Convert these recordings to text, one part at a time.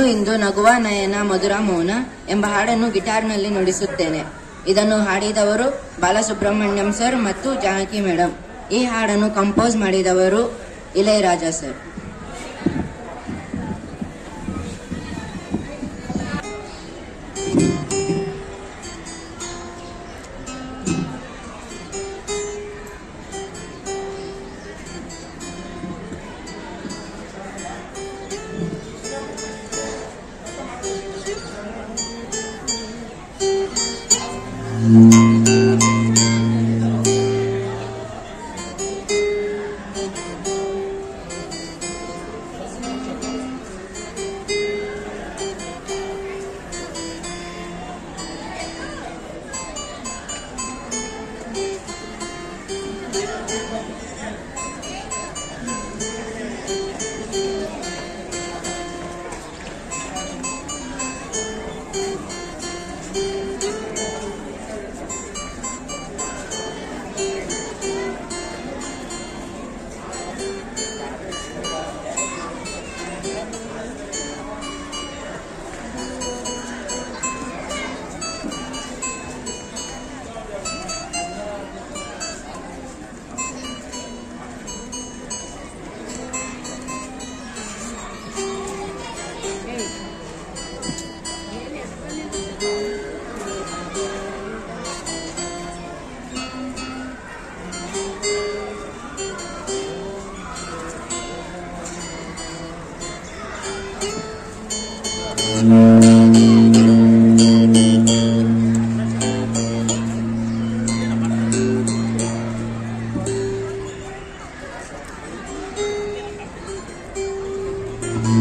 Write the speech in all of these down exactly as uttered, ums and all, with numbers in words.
ನಾನು ಇಂದು ನಗುವ ನಯನ ಮಧುರ ಮೌನ ಎಂಬ ಹಾಡನ್ನು ಗಿಟಾರ್ನಲ್ಲಿ ನುಡಿಸುತ್ತೇನೆ. ಇದನ್ನು ಹಾಡಿದವರು ಬಾಲಸುಬ್ರಹ್ಮಣ್ಯಂ ಸರ್ ಮತ್ತು ಜಾನಕಿ ಮೇಡಮ್. ಈ ಹಾಡನ್ನು ಕಂಪೋಸ್ ಮಾಡಿದವರು ಇಳಯರಾಜ ಸರ್.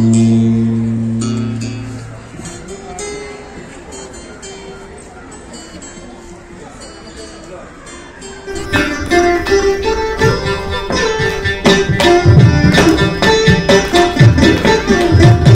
Mm-hmm.